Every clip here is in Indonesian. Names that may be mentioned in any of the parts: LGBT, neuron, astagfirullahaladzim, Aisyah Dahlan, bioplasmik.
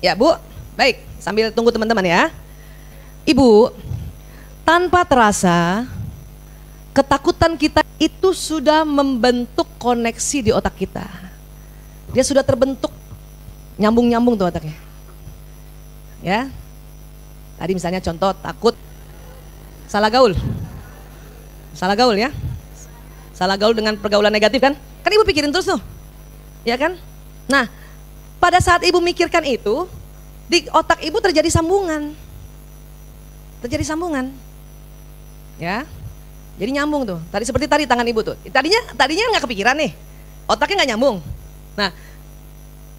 Ya Bu, baik, sambil tunggu teman-teman ya. Ibu, tanpa terasa ketakutan kita itu sudah membentuk koneksi di otak kita. Dia sudah terbentuk, nyambung-nyambung tuh otaknya. Ya, tadi misalnya contoh takut salah gaul. Salah gaul ya. Salah gaul dengan pergaulan negatif kan. Kan ibu pikirin terus tuh, ya kan. Nah, pada saat ibu mikirkan itu, di otak ibu terjadi sambungan. Terjadi sambungan. Ya. Jadi nyambung tuh. Tadi seperti tadi tangan ibu tuh. Tadinya nggak kepikiran nih. Otaknya nggak nyambung. Nah,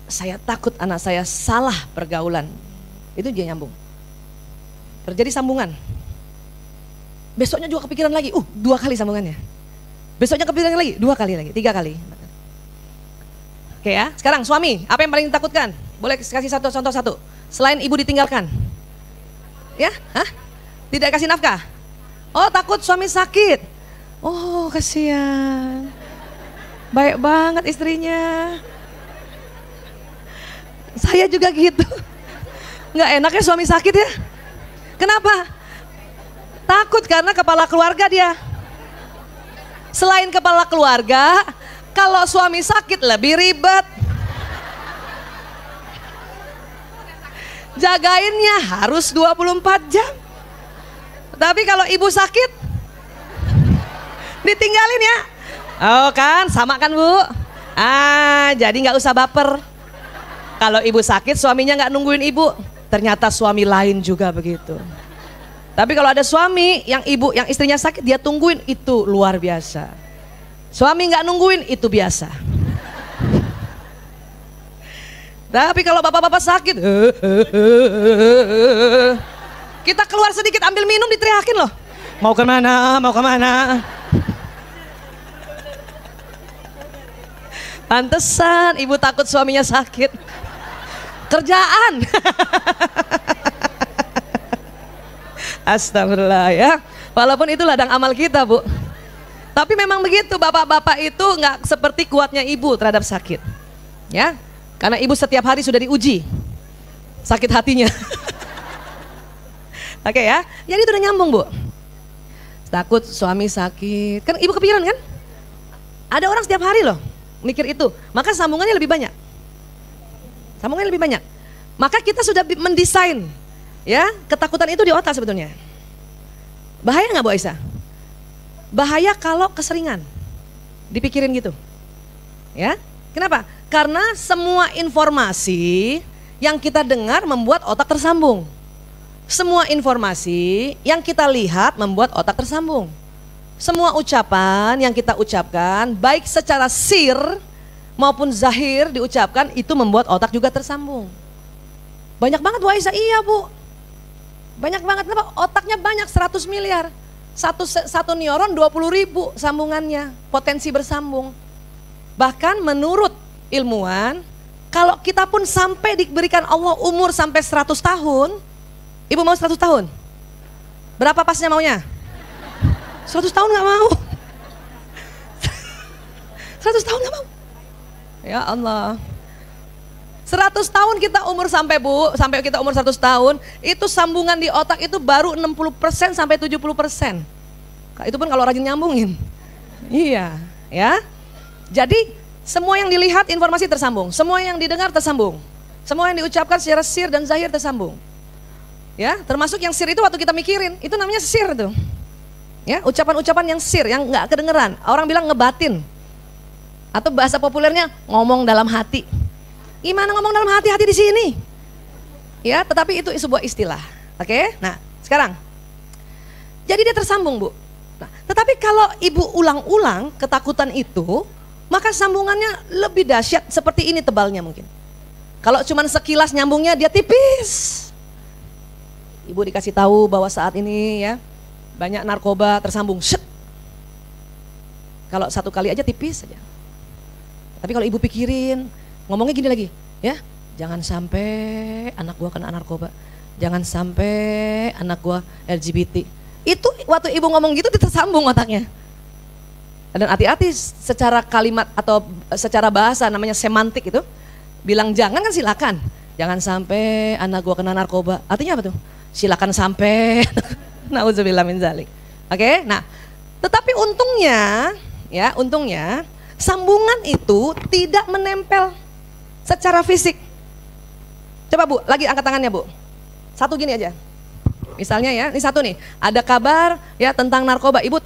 saya takut anak saya salah pergaulan. Itu dia nyambung. Terjadi sambungan. Besoknya juga kepikiran lagi. 2 kali sambungannya. Besoknya kepikiran lagi, 2 kali lagi, 3 kali. Oke ya. Sekarang suami, apa yang paling ditakutkan? Boleh kasih satu contoh satu. Selain ibu ditinggalkan. Ya? Hah? Tidak kasih nafkah? Oh, takut suami sakit. Oh, kasihan. Baik banget istrinya. Saya juga gitu. Nggak enaknya suami sakit ya. Kenapa? Takut karena kepala keluarga dia. Selain kepala keluarga, kalau suami sakit lebih ribet. Jagainnya harus 24 jam. Tapi kalau ibu sakit ditinggalin ya. Oh kan, sama kan Bu? Jadi nggak usah baper. Kalau ibu sakit suaminya nggak nungguin ibu. Ternyata suami lain juga begitu. Tapi kalau ada suami yang istrinya sakit dia tungguin, itu luar biasa. Suami nggak nungguin, itu biasa. Tapi kalau bapak-bapak sakit, kita keluar sedikit ambil minum diteriakin loh. Mau kemana? Mau kemana? Pantesan ibu takut suaminya sakit. Kerjaan. Astagfirullah ya. Walaupun itu ladang amal kita Bu. Tapi memang begitu, bapak-bapak itu nggak seperti kuatnya ibu terhadap sakit. Ya. Karena ibu setiap hari sudah diuji sakit hatinya. Oke ya, jadi itu udah nyambung Bu. Takut suami sakit, kan ibu kepikiran kan? Ada orang setiap hari loh mikir itu, maka sambungannya lebih banyak. Sambungannya lebih banyak. Maka kita sudah mendesain ya ketakutan itu di otak sebetulnya. Bahaya nggak Bu Aisyah? Bahaya kalau keseringan dipikirin gitu. Ya, kenapa? Karena semua informasi yang kita dengar membuat otak tersambung. Semua informasi yang kita lihat membuat otak tersambung. Semua ucapan yang kita ucapkan, baik secara sir maupun zahir diucapkan, itu membuat otak juga tersambung. Banyak banget Bu Aisyah, iya Bu. Banyak banget, kenapa? Otaknya banyak, 100 miliar. Satu neuron 20.000 sambungannya, potensi bersambung. Bahkan menurut ilmuwan, kalau kita pun sampai diberikan Allah umur sampai 100 tahun, ibu mau 100 tahun? Berapa pasnya maunya? 100 tahun gak mau. 100 tahun gak mau. Ya Allah. 100 tahun kita umur sampai Bu, sampai kita umur 100 tahun, itu sambungan di otak itu baru 60% sampai 70%. Itu pun kalau rajin nyambungin. Iya, ya. Jadi semua yang dilihat informasi tersambung, semua yang didengar tersambung, semua yang diucapkan secara sir dan zahir tersambung. Ya, termasuk yang sir itu waktu kita mikirin, itu namanya sir tuh. Ya, ucapan-ucapan yang sir, yang nggak kedengeran. Orang bilang ngebatin. Atau bahasa populernya ngomong dalam hati. Gimana ngomong dalam hati? Hati di sini. Ya, tetapi itu sebuah istilah. Oke? Nah, sekarang. Jadi dia tersambung, Bu. Nah, tetapi kalau ibu ulang-ulang ketakutan itu, maka sambungannya lebih dahsyat, seperti ini tebalnya mungkin. Kalau cuman sekilas nyambungnya dia tipis. Ibu dikasih tahu bahwa saat ini ya banyak narkoba tersambung. Shit. Kalau 1 kali aja tipis saja. Tapi kalau ibu pikirin, ngomongnya gini lagi, ya. Jangan sampai anak gua kena narkoba. Jangan sampai anak gua LGBT. Itu waktu ibu ngomong gitu tersambung otaknya. Dan hati-hati secara kalimat atau secara bahasa namanya semantik itu. Bilang jangan kan silakan. Jangan sampai anak gua kena narkoba. Artinya apa tuh? Silakan sampai. Nauzubillah min zalik. Oke, nah tetapi untungnya ya, untungnya sambungan itu tidak menempel secara fisik. Coba Bu, lagi angkat tangannya Bu. Satu gini aja. Misalnya ya, ini satu nih, ada kabar ya tentang narkoba, Ibu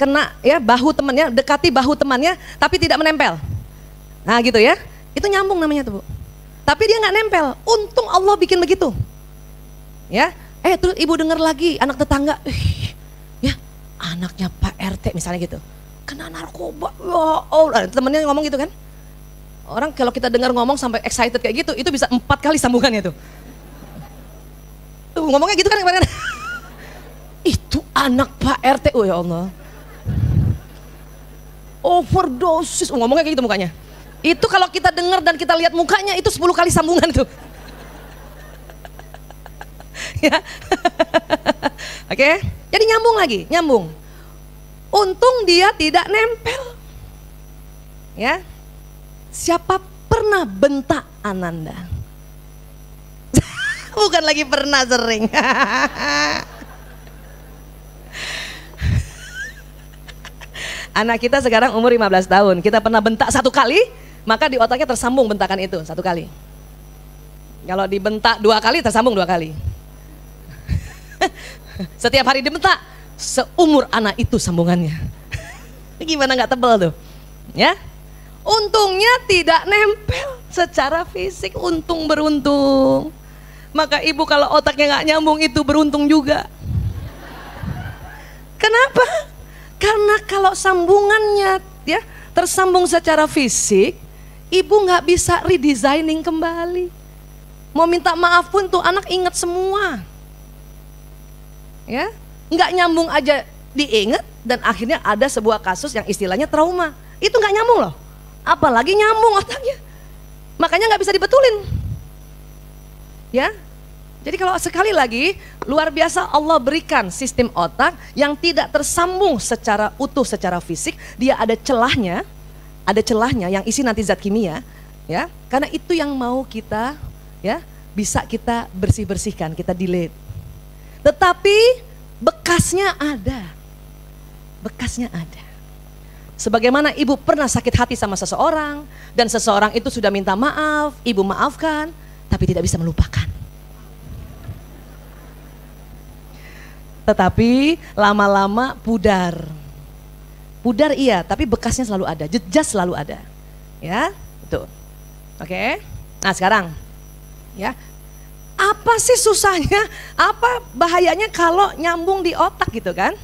kena ya, bahu temannya, dekati bahu temannya tapi tidak menempel. Nah gitu ya, itu nyambung namanya tuh Bu. Tapi dia nggak nempel, untung Allah bikin begitu. Ya, terus Ibu dengar lagi anak tetangga, ya anaknya Pak RT misalnya gitu, kena narkoba, temennya ngomong gitu kan. Orang kalau kita dengar ngomong sampai excited kayak gitu, itu bisa 4 kali sambungannya tuh. Tuh ngomongnya gitu kan kemarin. Itu anak Pak RT, oh ya Allah. Overdosis, ngomongnya kayak gitu mukanya. Itu kalau kita dengar dan kita lihat mukanya itu 10 kali sambungan tuh. Ya. Oke, jadi nyambung lagi, nyambung. Untung dia tidak nempel. Ya. Siapa pernah bentak Ananda? Bukan lagi pernah, sering. Anak kita sekarang umur 15 tahun, kita pernah bentak 1 kali, maka di otaknya tersambung bentakan itu 1 kali. Kalau dibentak 2 kali, tersambung 2 kali. Setiap hari dibentak, seumur anak itu sambungannya. Gimana nggak tebel tuh? Ya? Untungnya tidak nempel secara fisik, untung beruntung. Maka Ibu kalau otaknya nggak nyambung itu beruntung juga. Kenapa? Karena kalau sambungannya ya tersambung secara fisik, Ibu nggak bisa redesigning kembali. Mau minta maaf pun tuh anak inget semua. Ya, nggak nyambung aja diinget, dan akhirnya ada sebuah kasus yang istilahnya trauma. Itu nggak nyambung loh. Apalagi nyambung otaknya, makanya nggak bisa dibetulin. Ya, jadi kalau sekali lagi luar biasa Allah berikan sistem otak yang tidak tersambung secara utuh secara fisik, dia ada celahnya yang isi nanti zat kimia, ya. Karena itu yang mau kita, ya, bisa kita bersihkan, kita delete. Tetapi bekasnya ada, bekasnya ada. Sebagaimana Ibu pernah sakit hati sama seseorang, dan seseorang itu sudah minta maaf, Ibu maafkan, tapi tidak bisa melupakan. Tetapi lama-lama pudar. Pudar iya, tapi bekasnya selalu ada, jejas selalu ada. Ya, itu. Oke, nah sekarang ya, apa sih susahnya, apa bahayanya kalau nyambung di otak gitu kan?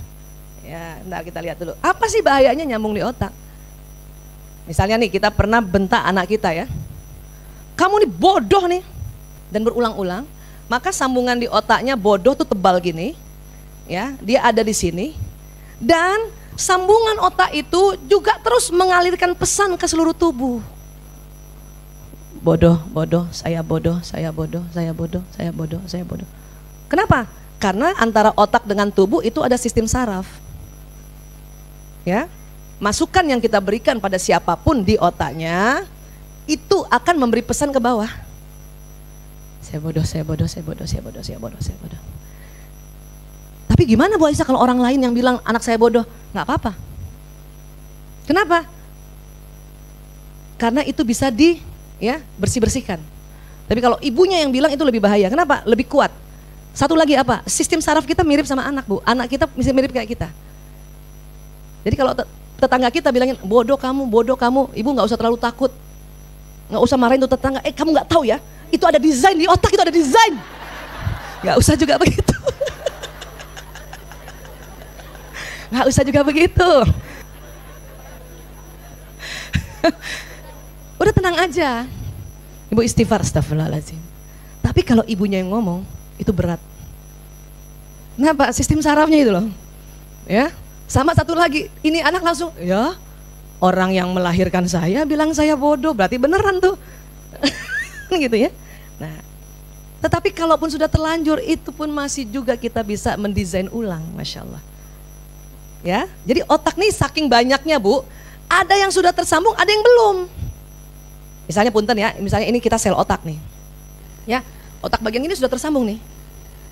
Ya, ntar kita lihat dulu. Apa sih bahayanya nyambung di otak? Misalnya nih, kita pernah bentak anak kita ya. Kamu nih bodoh nih. Dan berulang-ulang, maka sambungan di otaknya bodoh tuh tebal gini. Ya, dia ada di sini. Dan sambungan otak itu juga terus mengalirkan pesan ke seluruh tubuh. Bodoh, bodoh, saya bodoh, saya bodoh, saya bodoh, saya bodoh, saya bodoh. Kenapa? Karena antara otak dengan tubuh itu ada sistem saraf. Ya, masukan yang kita berikan pada siapapun di otaknya itu akan memberi pesan ke bawah. Saya bodoh, saya bodoh, saya bodoh, saya bodoh, saya bodoh, saya bodoh. Tapi gimana Bu Aisyah kalau orang lain yang bilang anak saya bodoh? Nggak apa-apa. Kenapa? Karena itu bisa di ya bersihkan. Tapi kalau ibunya yang bilang itu lebih bahaya. Kenapa? Lebih kuat. Satu lagi apa? Sistem saraf kita mirip sama anak Bu. Anak kita bisa mirip kayak kita. Jadi kalau tetangga kita bilangin bodoh kamu, Ibu nggak usah terlalu takut, nggak usah marahin tuh tetangga. Kamu nggak tahu ya, itu ada desain di otak, itu ada desain. Nggak usah juga begitu. Nggak usah juga begitu. Udah tenang aja, Ibu istighfar, astagfirullahaladzim. Tapi kalau ibunya yang ngomong itu berat. Kenapa? Sistem sarafnya itu loh. Ya. Sama satu lagi, ini anak langsung, ya orang yang melahirkan saya bilang saya bodoh, berarti beneran tuh. Gitu ya. Nah, tetapi kalaupun sudah terlanjur, itu pun masih juga kita bisa mendesain ulang, Masya Allah. Ya, jadi otak nih saking banyaknya Bu, ada yang sudah tersambung, ada yang belum. Misalnya punten ya, misalnya ini kita sel otak nih. ya, otak bagian ini sudah tersambung nih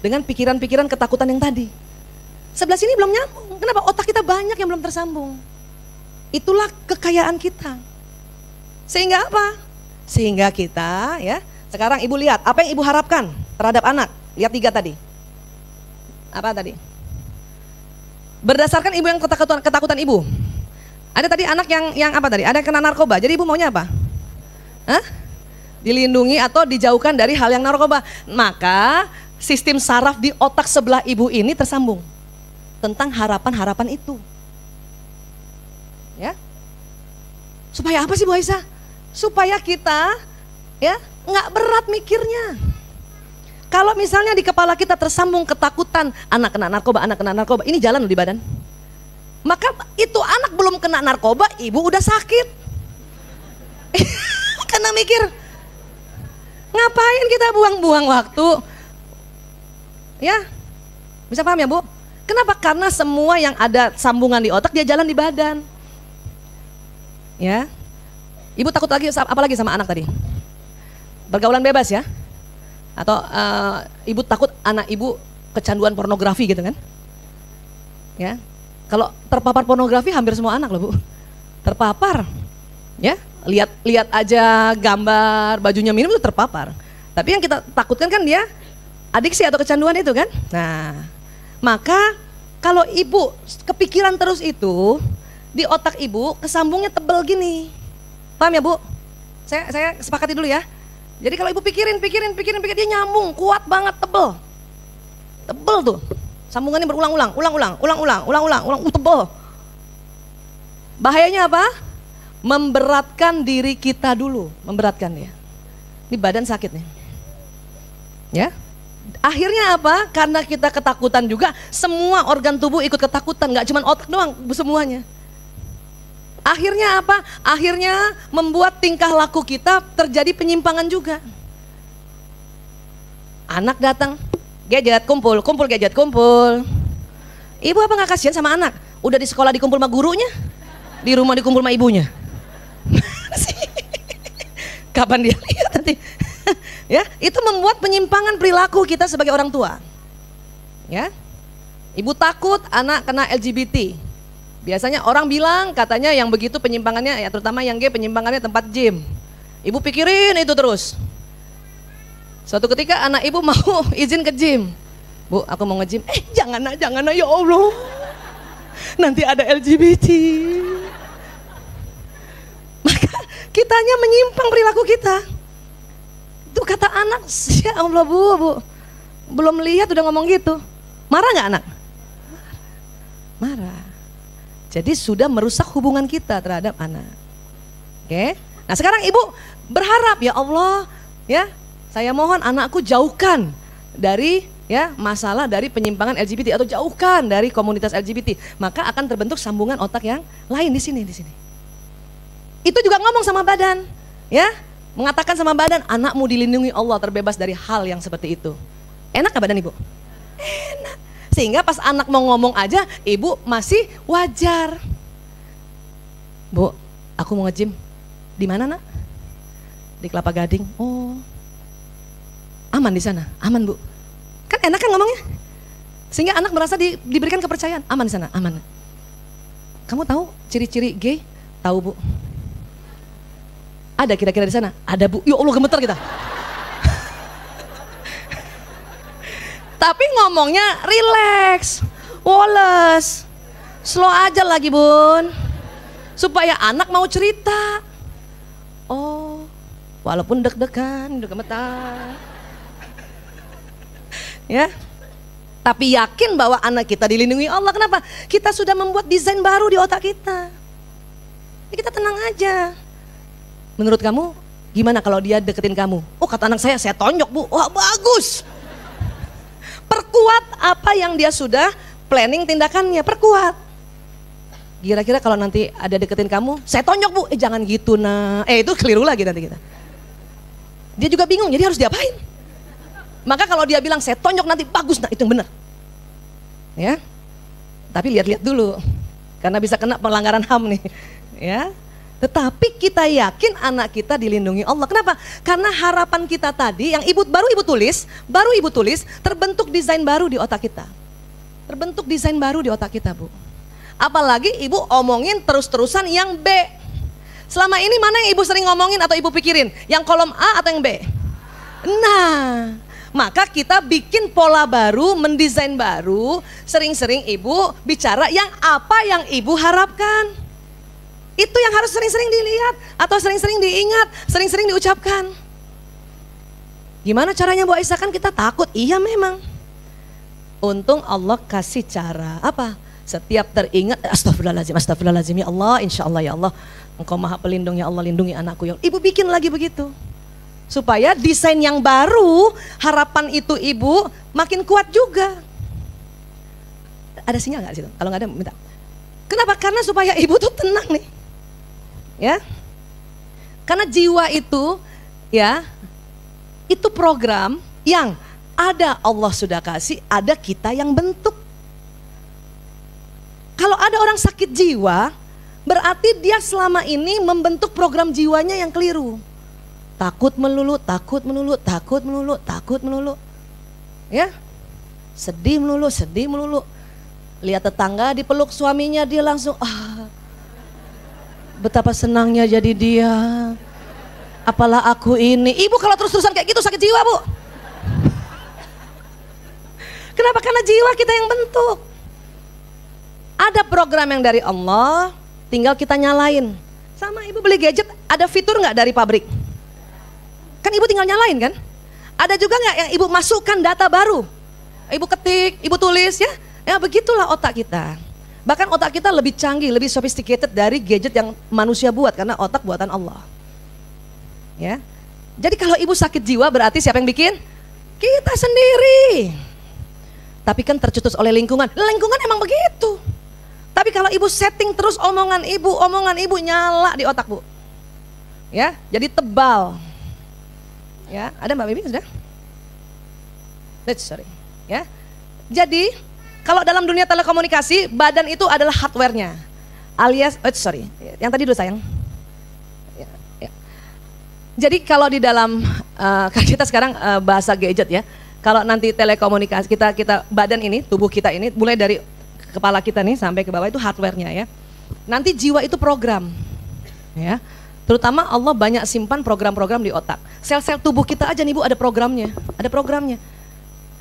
dengan pikiran-pikiran ketakutan yang tadi. Sebelah sini belum nyambung. Kenapa? Otak kita banyak yang belum tersambung. Itulah kekayaan kita. Sehingga apa? Sehingga kita ya, sekarang ibu lihat apa yang ibu harapkan terhadap anak. Lihat 3 tadi. Apa tadi? Berdasarkan ibu yang ketakutan ibu. Ada tadi anak yang apa tadi? Ada yang kena narkoba. Jadi ibu maunya apa? Hah? Dilindungi atau dijauhkan dari hal yang narkoba. Maka sistem saraf di otak sebelah ibu ini tersambung tentang harapan-harapan itu. Ya. Supaya apa sih Bu Aisyah? Supaya kita ya nggak berat mikirnya. Kalau misalnya di kepala kita tersambung ketakutan anak kena narkoba, ini jalan loh di badan. Maka itu anak belum kena narkoba, ibu udah sakit. Kena mikir, ngapain kita buang-buang waktu? Ya, bisa paham ya Bu? Kenapa? Karena semua yang ada sambungan di otak dia jalan di badan. Ya, ibu takut lagi apalagi sama anak tadi? Pergaulan bebas ya? Atau ibu takut anak ibu kecanduan pornografi gitu kan ya. Kalau terpapar pornografi hampir semua anak loh Bu terpapar ya, lihat aja gambar bajunya minim itu terpapar. Tapi yang kita takutkan kan dia adiksi atau kecanduan itu kan. Nah maka kalau ibu kepikiran terus itu di otak ibu kesambungnya tebel gini, paham ya Bu? Saya sepakati dulu ya. Jadi kalau ibu pikirin, dia nyambung, kuat banget, tebel tuh, sambungannya berulang-ulang, tebel. Bahayanya apa? Memberatkan diri kita dulu, memberatkan ya. Ini badan sakit nih, ya. Akhirnya apa? Karena kita ketakutan juga, semua organ tubuh ikut ketakutan, nggak cuma otak doang, semuanya. Akhirnya apa? Akhirnya membuat tingkah laku kita terjadi penyimpangan juga. Anak datang, gadget kumpul, gadget kumpul. Ibu apa nggak kasihan sama anak? Udah di sekolah dikumpul sama gurunya, di rumah dikumpul sama ibunya. Kapan dia lihat nanti? Ya, itu membuat penyimpangan perilaku kita sebagai orang tua. Ya, ibu takut anak kena LGBT. Biasanya orang bilang katanya yang begitu penyimpangannya ya, terutama yang gay penyimpangannya tempat gym. Ibu pikirin itu terus. Suatu ketika anak ibu mau izin ke gym. Bu, aku mau nge-gym. Jangan ya Allah. Nanti ada LGBT. Maka kitanya menyimpang perilaku kita. Itu kata anak, ya Allah bu. Belum lihat udah ngomong gitu. Marah nggak anak? Marah. Jadi sudah merusak hubungan kita terhadap anak. Oke. Nah sekarang ibu berharap ya Allah ya, saya mohon anakku jauhkan dari ya masalah dari penyimpangan LGBT atau jauhkan dari komunitas LGBT. Maka akan terbentuk sambungan otak yang lain di sini. Itu juga ngomong sama badan ya, mengatakan sama badan anakmu dilindungi Allah terbebas dari hal yang seperti itu. Enak gak badan ibu? Enak. Sehingga pas anak mau ngomong aja, ibu masih wajar. Bu, aku mau nge-gym. Di mana nak? Di Kelapa Gading. Oh, aman di sana? Aman bu. Kan enak kan ngomongnya? Sehingga anak merasa diberikan kepercayaan. Aman di sana? Aman. Kamu tahu ciri-ciri gay? Tahu bu. Ada kira-kira di sana? Ada bu. Ya Allah gemeter kita. Tapi ngomongnya relax, woles, slow aja lagi bun, supaya anak mau cerita. Oh, walaupun deg-degan, udah gemetar. Ya, tapi yakin bahwa anak kita dilindungi Allah. Kenapa? Kita sudah membuat desain baru di otak kita. Jadi kita tenang aja. Menurut kamu, gimana kalau dia deketin kamu? Oh kata anak saya tonjok bu. Wah bagus. Perkuat apa yang dia sudah planning tindakannya, perkuat. Kira-kira kalau nanti ada deketin kamu, saya tonjok bu. Jangan gitu nah. Itu keliru lagi nanti kita. Dia juga bingung, jadi harus diapain? Maka kalau dia bilang saya tonjok nanti bagus, nah itu yang benar. Ya. Tapi lihat-lihat dulu, karena bisa kena pelanggaran HAM nih. Ya. Tetapi kita yakin anak kita dilindungi Allah. Kenapa? Karena harapan kita tadi yang baru ibu tulis, terbentuk desain baru di otak kita. Terbentuk desain baru di otak kita, Bu. Apalagi ibu omongin terus-terusan yang B. Selama ini mana yang ibu sering ngomongin atau ibu pikirin? Yang kolom A atau yang B? Nah, maka kita bikin pola baru, mendesain baru, sering-sering ibu bicara yang apa yang ibu harapkan. Itu yang harus sering-sering dilihat atau sering-sering diingat, sering-sering diucapkan. Gimana caranya Bu Aisyah, kan kita takut? Iya memang. Untung Allah kasih cara apa? Setiap teringat, astagfirullahaladzim, astagfirullahaladzim, ya Allah, insya Allah ya Allah, Engkau maha pelindung ya Allah, lindungi anakku ya Allah. Ibu bikin lagi begitu. Supaya desain yang baru, harapan itu ibu makin kuat juga. Ada sinyal gak di situ? Kalau gak ada minta. Kenapa? Karena supaya ibu tuh tenang nih. Ya, karena jiwa itu, ya, itu program yang ada Allah sudah kasih, ada kita yang bentuk. Kalau ada orang sakit jiwa, berarti dia selama ini membentuk program jiwanya yang keliru. Takut melulu, takut melulu, takut melulu, takut melulu. Ya, sedih melulu, sedih melulu. Lihat tetangga dipeluk suaminya, dia langsung ah. Betapa senangnya jadi dia, apalah aku ini. Ibu kalau terus-terusan kayak gitu sakit jiwa, Bu. Kenapa? Karena jiwa kita yang bentuk. Ada program yang dari Allah, tinggal kita nyalain. Sama ibu beli gadget, ada fitur nggak dari pabrik? Kan ibu tinggal nyalain kan? Ada juga nggak yang ibu masukkan data baru? Ibu ketik, ibu tulis ya. Ya begitulah otak kita. Bahkan otak kita lebih canggih, lebih sophisticated dari gadget yang manusia buat, karena otak buatan Allah. Ya. Jadi kalau ibu sakit jiwa berarti siapa yang bikin? Kita sendiri. Tapi kan tercetus oleh lingkungan. Lingkungan emang begitu. Tapi kalau ibu setting terus omongan ibu nyala di otak, Bu. Ya, jadi tebal. Ya, ada Mbak Bibi sudah? Let's sorry. Ya. Jadi kalau dalam dunia telekomunikasi, badan itu adalah hardware-nya, alias, oh sorry, yang tadi dulu sayang. Ya, ya. Jadi kalau di dalam, kita sekarang bahasa gadget ya, kalau nanti telekomunikasi, kita badan ini, tubuh kita ini, mulai dari kepala kita nih sampai ke bawah itu hardware-nya ya. Nanti jiwa itu program, ya. Terutama Allah banyak simpan program-program di otak. Sel-sel tubuh kita aja nih Bu, ada programnya, ada programnya.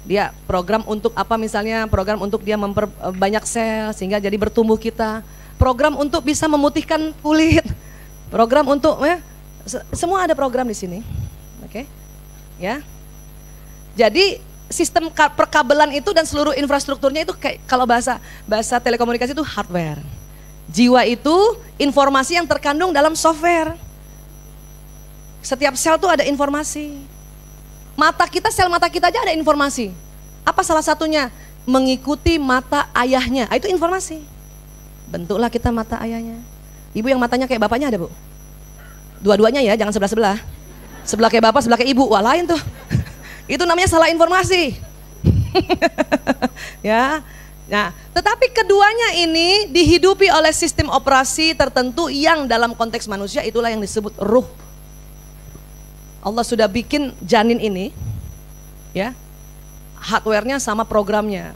Dia program untuk apa misalnya, program untuk dia memperbanyak sel sehingga jadi bertumbuh kita. Program untuk bisa memutihkan kulit. Program untuk, semua ada program di sini. Oke, ya. Jadi sistem perkabelan itu dan seluruh infrastrukturnya itu kayak, kalau bahasa telekomunikasi itu hardware. Jiwa itu informasi yang terkandung dalam software. Setiap sel tuh ada informasi. Mata kita, sel mata kita aja ada informasi. Apa salah satunya? Mengikuti mata ayahnya, itu informasi. Bentuklah kita mata ayahnya. Ibu yang matanya kayak bapaknya ada Bu? Dua-duanya ya, jangan sebelah-sebelah. Sebelah kayak bapak, sebelah kayak ibu, wah lain tuh. Itu namanya salah informasi. Ya. Nah, tetapi keduanya ini dihidupi oleh sistem operasi tertentu yang dalam konteks manusia itulah yang disebut ruh. Allah sudah bikin janin ini, ya, hardware-nya sama programnya.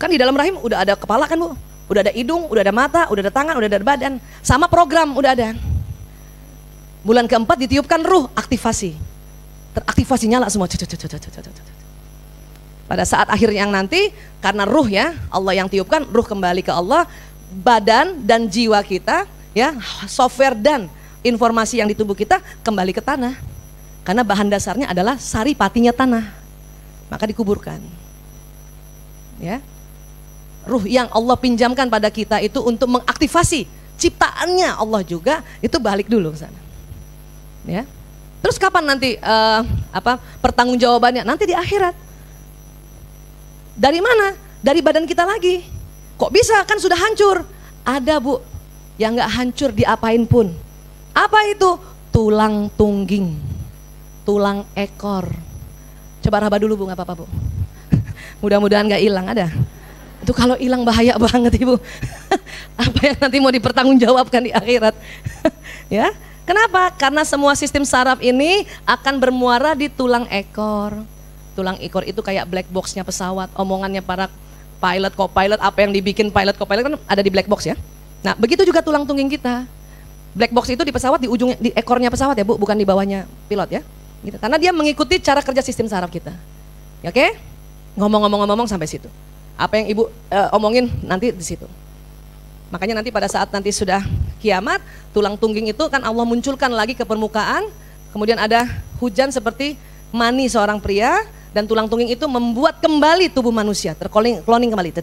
Kan di dalam rahim udah ada kepala kan Bu, udah ada hidung, udah ada mata, udah ada tangan, udah ada badan, sama program udah ada. Bulan keempat ditiupkan ruh, aktivasi, teraktivasi nyala semua. Pada saat akhirnya yang nanti, karena ruh ya, Allah yang tiupkan, ruh kembali ke Allah, badan dan jiwa kita, ya, software dan informasi yang di tubuh kita kembali ke tanah, karena bahan dasarnya adalah saripatinya tanah, maka dikuburkan. Ya, ruh yang Allah pinjamkan pada kita itu untuk mengaktifasi ciptaannya Allah juga itu balik dulu ke sana. Ya, terus kapan nanti pertanggungjawabannya? Nanti di akhirat. Dari mana? Dari badan kita lagi. Kok bisa? Kan sudah hancur. Ada Bu, yang nggak hancur diapain pun. Apa itu? Tulang tungging, tulang ekor. Coba raba dulu Bu, nggak apa-apa Bu. Mudah-mudahan nggak hilang, ada. Itu kalau hilang bahaya banget Ibu. Apa yang nanti mau dipertanggungjawabkan di akhirat. ya. Kenapa? Karena semua sistem saraf ini akan bermuara di tulang ekor. Tulang ekor itu kayak black boxnya pesawat, omongannya para pilot, co-pilot, apa yang dibikin pilot, co-pilot kan ada di black box ya. Nah begitu juga tulang tungging kita. Black box itu di pesawat, di ujungnya, di ekornya pesawat ya Bu, bukan di bawahnya pilot ya. Gitu. Karena dia mengikuti cara kerja sistem saraf kita. Ya, oke? Ngomong-ngomong sampai situ. Apa yang Ibu omongin nanti di situ. Makanya nanti pada saat nanti sudah kiamat, tulang tungging itu kan Allah munculkan lagi ke permukaan, kemudian ada hujan seperti mani seorang pria, dan tulang tungging itu membuat kembali tubuh manusia, terkloning kembali.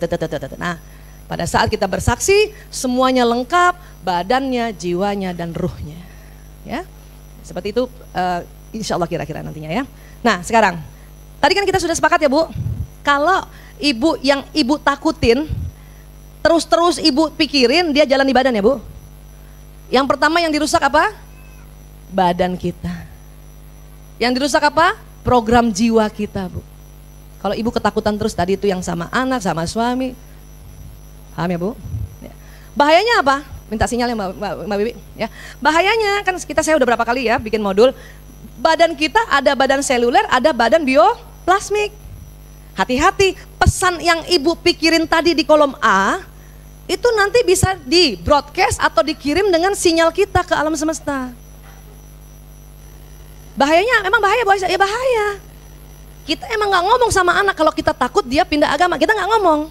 Nah, pada saat kita bersaksi, semuanya lengkap, badannya, jiwanya, dan ruhnya. Ya, seperti itu insya Allah kira-kira nantinya ya. Nah sekarang, tadi kan kita sudah sepakat ya Bu, kalau ibu yang ibu takutin, terus-terus ibu pikirin, dia jalan di badan ya Bu. Yang pertama yang dirusak apa? Badan kita. Yang dirusak apa? Program jiwa kita Bu. Kalau ibu ketakutan terus tadi itu yang sama anak, sama suami. Paham ya Bu? Ya. Bahayanya apa? Minta sinyal ya Mbak Bibi. Ya. Bahayanya kan saya udah berapa kali ya bikin modul. Badan kita ada badan seluler, ada badan bioplasmik. Hati-hati, pesan yang ibu pikirin tadi di kolom A, itu nanti bisa di broadcast atau dikirim dengan sinyal kita ke alam semesta. Bahayanya emang bahaya Bu Aisyah, ya bahaya. Kita emang nggak ngomong sama anak kalau kita takut dia pindah agama, kita nggak ngomong.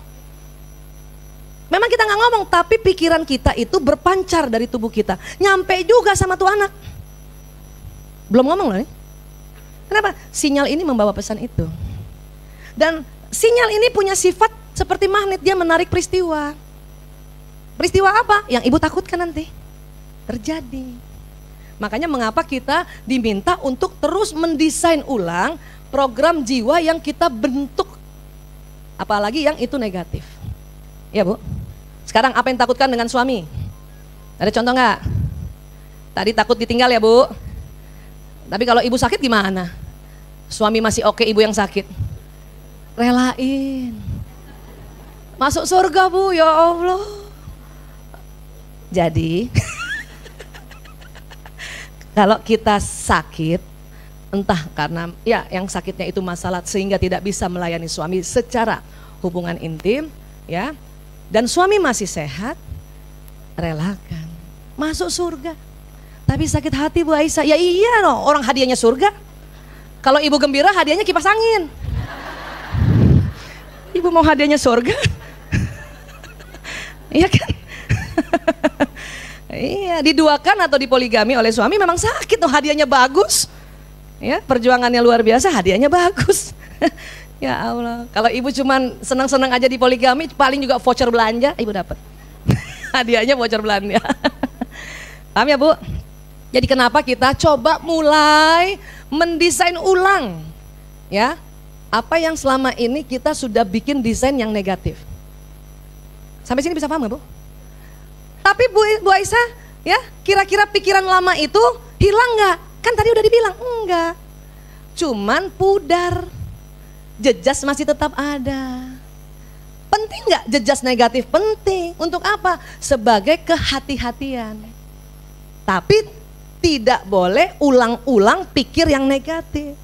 Memang kita nggak ngomong, tapi pikiran kita itu berpancar dari tubuh kita, nyampe juga sama tuh anak. Belum ngomong loh nih. Kenapa? Sinyal ini membawa pesan itu. Dan sinyal ini punya sifat seperti magnet, dia menarik peristiwa. Peristiwa apa? Yang ibu takutkan nanti terjadi. Makanya mengapa kita diminta untuk terus mendesain ulang program jiwa yang kita bentuk. Apalagi yang itu negatif. Ya Bu, sekarang apa yang takutkan dengan suami? Ada contoh nggak? Tadi takut ditinggal ya Bu. Tapi kalau ibu sakit gimana? Suami masih oke, ibu yang sakit. Relain. Masuk surga Bu, ya Allah. Jadi... Kalau kita sakit, entah karena ya yang sakitnya itu masalah sehingga tidak bisa melayani suami secara hubungan intim, ya. Dan suami masih sehat, relakan, masuk surga. Tapi sakit hati Bu Aisyah, ya iya loh, orang hadiahnya surga. Kalau ibu gembira hadiahnya kipas angin. Ibu mau hadiahnya surga? Iya kan? Iya, diduakan atau dipoligami oleh suami memang sakit tuh, hadiahnya bagus. Ya, perjuangannya luar biasa, hadiahnya bagus. Ya Allah, kalau ibu cuman senang-senang aja dipoligami, paling juga voucher belanja ibu dapat. Hadiahnya voucher belanja. Paham ya Bu? Jadi kenapa kita coba mulai mendesain ulang ya, apa yang selama ini kita sudah bikin desain yang negatif. Sampai sini bisa paham gak Bu? Tapi Bu Aisyah, ya kira-kira pikiran lama itu hilang nggak? Kan tadi udah dibilang enggak, cuman pudar, jejas masih tetap ada. Penting nggak jejas negatif? Penting. Untuk apa? Sebagai kehati-hatian. Tapi tidak boleh ulang-ulang pikir yang negatif,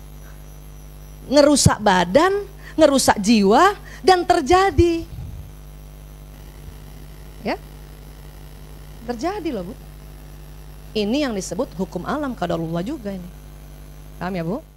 ngerusak badan, ngerusak jiwa, dan terjadi. Terjadi loh Bu. Ini yang disebut hukum alam qadarullah juga ini. Paham ya Bu?